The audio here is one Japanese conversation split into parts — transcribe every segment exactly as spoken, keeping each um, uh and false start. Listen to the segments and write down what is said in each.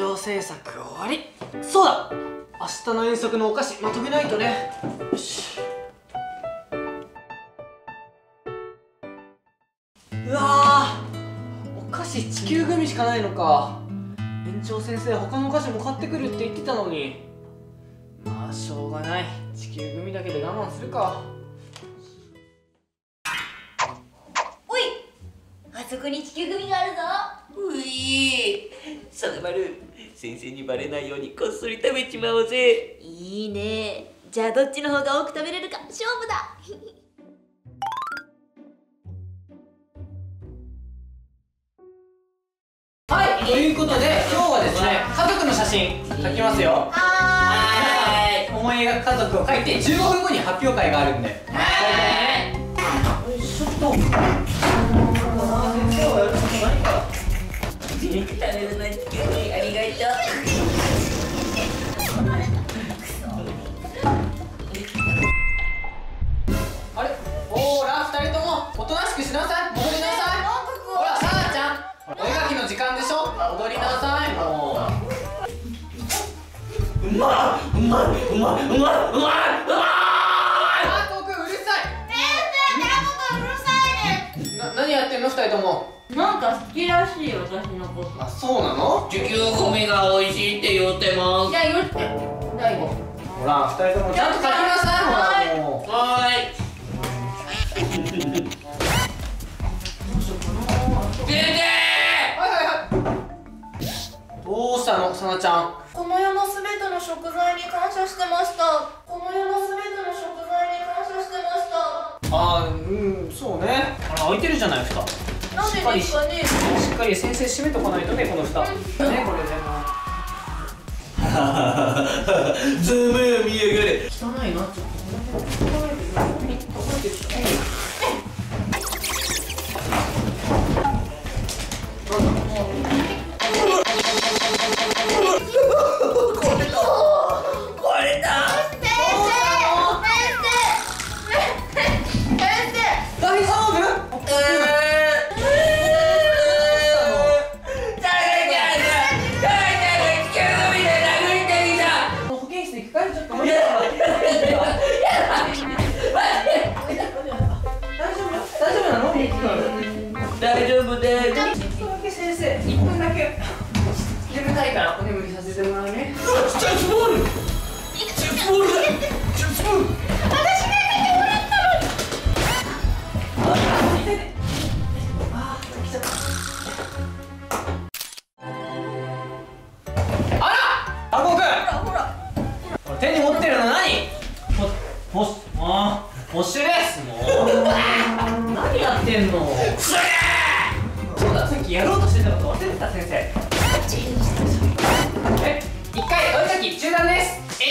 ジオ制作終わり。そうだ、明日の遠足のお菓子まとめないとね。よし。うわー、お菓子地球グミしかないのか。園長先生他のお菓子も買ってくるって言ってたのに。まあしょうがない、地球グミだけで我慢するか。おい、あそこに地球グミがあるぞ。うい、さだまる、先生にバレないようにこっそり食べちまおうぜ。いいね、じゃあどっちの方が多く食べれるか勝負だ。はい、ということで今日はですね、家族の写真描きますよ。はーい、思い描く家族を描いてじゅうごふんごに発表会があるんで。はい、ちょっと先生はやることないか。食べるのにありがとう。あれ、ほーらふたりともおとなしくしなさい。戻りなさい。ほら、さなちゃん、お絵描きの時間でしょ、踊りなさい。もううまっ、うまいうまいうまいうまいうまい。タコくんうるさい。先生、タコくんうるさいです。な、何やってんのふたりとも。なんか好きらしい、私のこと。あ、そうなの。地球ゴミが美味しいって言ってます。いや、言ってないよ。ほら、ふたりともちゃんと書きなさい。ほら、もうはーい。どうしたの、さなちゃん。この世のすべての食材に感謝してました。この世のすべての食材に感謝してました。あー、うん、そうね。あら、開いてるじゃない、蓋。なんでですかね。しっかり先生閉めとかないとね、この蓋、うん、ね、これね。ずむよ、見やがれ。汚いな、ちょっと。大丈夫でーす。ちょっとだけ先生、いっぷんだけ眠たいからお眠りさせてもらうね。チャンスボール、チャンスボールだ、チャンスボール。私が出てもらったのに。あ、痛いね。あー、来ちゃった。あら、タコくん、ほらほらほら、手に持ってるの何。も、も、あー、もしゅです。もう何やってんの。それさっきやろうとしてたこと忘れてた、先生。え、一回お絵描き中断です。え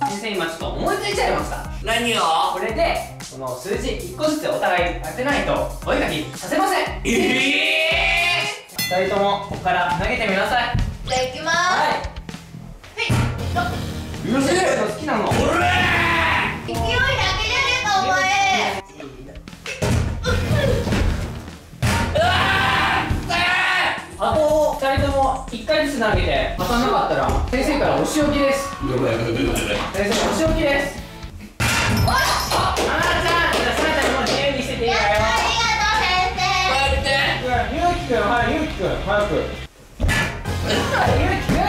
ー、先生今ちょっと思いついちゃいました。何を。これでその数字いっこずつお互い当てないとお絵描きさせません。ええー、ふたりともここから投げてみなさい。じゃあいきます。はい、よし。好きなの、ほら、勢いだけじゃねえかお前。ふたりともいっかいずつ投げて当たんなかったら先生からお仕置きです。先生からお仕置きです。おっ、あなちゃん、じゃあさなちゃんも自由にしてていいわよ。ありがとう先生。ゆうきくん、はい、ゆうきくん早く。ゆうきくん、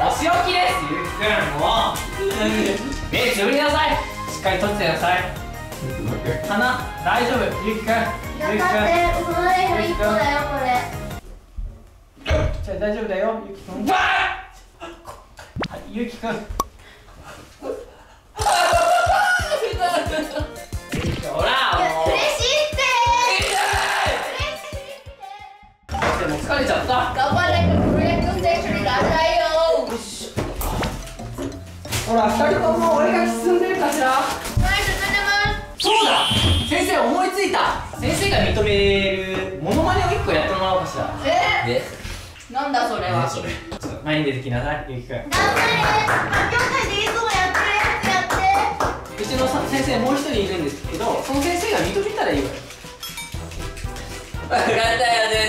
お仕置きです。ゆうきくん、もう目つぶりなさい。しっかり閉じてなさい。鼻大丈夫。ゆうきくん、ゆうきくん、この絵のいっこだよこれ。じゃあ大丈夫だよ、ゆうきくん。ゆうきくん、ほら、うれしいってー。でも疲れちゃった。頑張れ、プロ野球選手になさいよ。ほら、二人ともお絵描き進んでるかしら。はい、進んでます。そうだ、先生思いついた。先生が認めるモノマネを一個やってもらおうかしら。えっ、なんだそれは。それ、前に出てきなさい、ゆうきくん。頑張れ、教科でいつもやってるやつやって。うちの先生もう一人いるんですけど、その先生が認めたらいいわよ。分かったよ先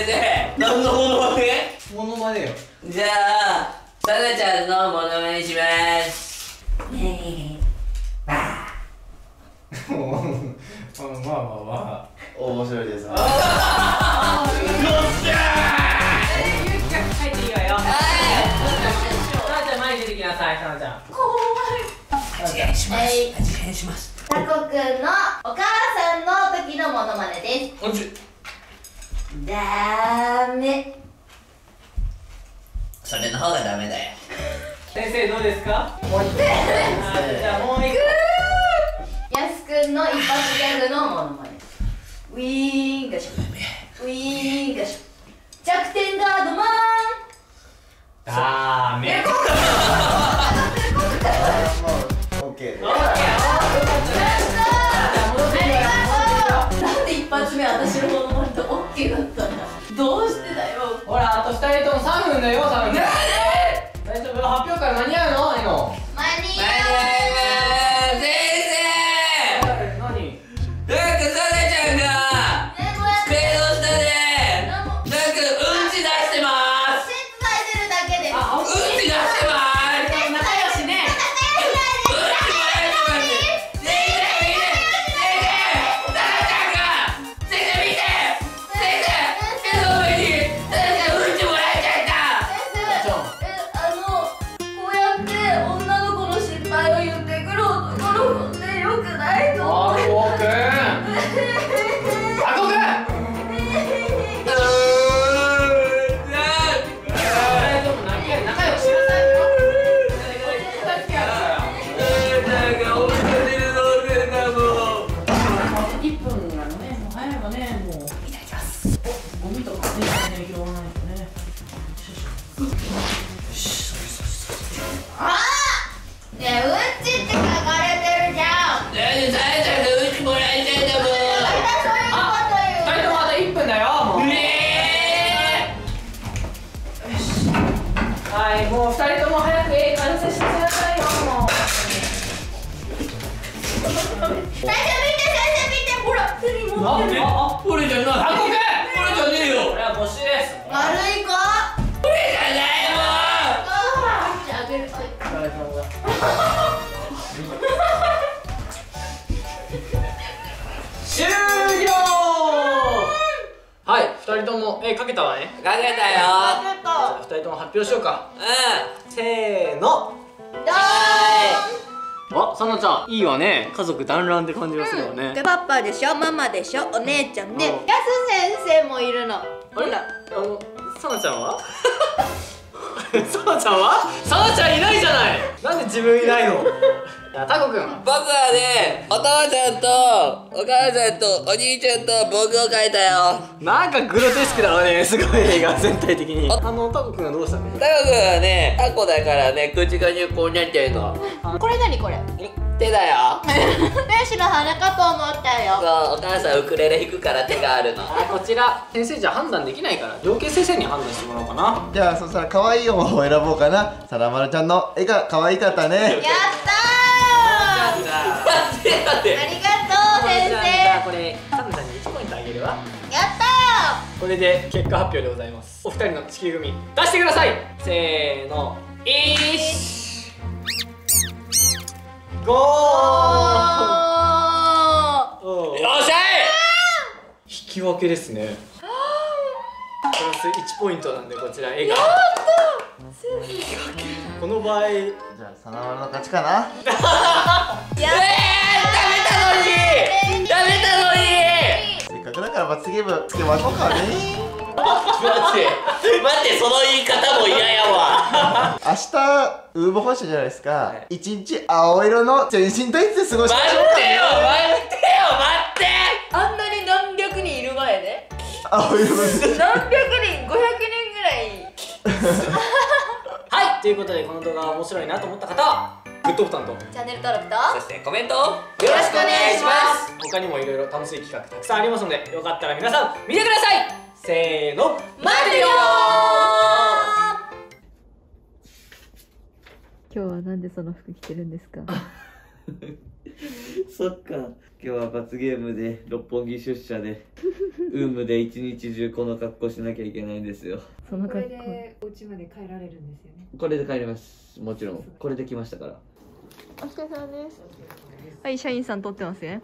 生。何のものまね。モノマネよ。じゃあさなちゃんのモノマネしまーす。まあまあまあ面白いです。あーよっしゃー。ゆうきちゃん入っていいわよ。さなちゃん前に出てきなさい。さなちゃんお願いします。お願いします。タコくんのお母さんの時のモノマネです。おじゅダメ。それの方がダメだよ。先生どうですか。もう一回じゃあもう一回やすくんの一発ギャグのモノマネ。ウィーンガシャウィーンガシャ弱点ガードマン。ダメ。猫かもう OK です。 OK なんで一発目私のモノマネと OK だったんだ。どうしてだよ。ほらあとふたりともさんぷんだよ。さんぷん大丈夫。発表会間に合うの。今間に合う。もうふたりとも早く絵完成してくださいよ。もう最初見て最初見てほら手に持ってる。あ、これじゃない。タコくんこれじゃねえよ。これは募集です。丸い子これじゃないよ。あーじゃああげる。誰かもだ終了。はい、ふたりとも絵描けたわね。描けたよ。ふたりとも発表しようか。うん、せーのどーん。あ、さなちゃんいいわね。家族団らんって感じがするわね。で、パパでしょ、ママでしょ、お姉ちゃんでやす先生もいるの。あれあの、さなちゃんはさなちゃんはさなちゃんいないじゃない。なんで自分いないの。タコくん僕はね、お父ちゃんとお母さんとお兄ちゃんと僕を描いたよ。なんかグロテスクだろうね、すごい映画全体的に。あの、タコくんはどうしたの。タコくんはね、タコだからね、口がね、こうなっちゃうの。これ何これ手だよ。天使の花かと思ったよ。そう、お母さんウクレレ弾くから手があるの。こちら、先生じゃ判断できないから養鶏先生に判断してもらおうかな。じゃあ、そしたら可愛い方を選ぼうかな。さらまるちゃんの絵が可愛かったね。やったー。待って待って、ありがとう先生。これサムちゃんにいちポイントあげるわ。やったー。これで結果発表でございます。お二人の地球組出してください。せーのいちごー。おーよっしゃい。引き分けですね。プラスいちポイントなんでこちら絵がやったー。引き分け。この場合じゃあさなまるの勝ちかな。ええー、食べたのに食べたのに。せっかくだから罰ゲームつけましょうかね。待って待って、その言い方も嫌やわ。明日ウーボ本社じゃないですか。一日青色の全身タイツで過ごしましょうか。待ってよ待ってよ待って。あんなに何百人いる前で青色の何百人ごひゃくにんぐらい。はい、ということでこの動画が面白いなと思った方はグッドボタンとチャンネル登録とそしてコメントをよろしくお願いします。他にもいろいろ楽しい企画たくさんありますのでよかったら皆さん見てください。せーの待ってよー。今日はなんでその服着てるんですか。そっか。今日は罰ゲームで六本木出社でユーウーウーエムで一日中この格好しなきゃいけないんですよ。その格好これでお家まで帰られるんですよね。これで帰ります。もちろんこれで来ましたから。お疲れ様です。はい、社員さん撮ってますね。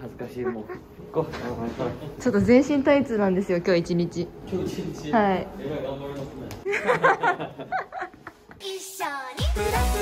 恥ずかしい、もうちょっと全身タイツなんですよ今日一日。今日一日、はい、えらい頑張りますね。一緒に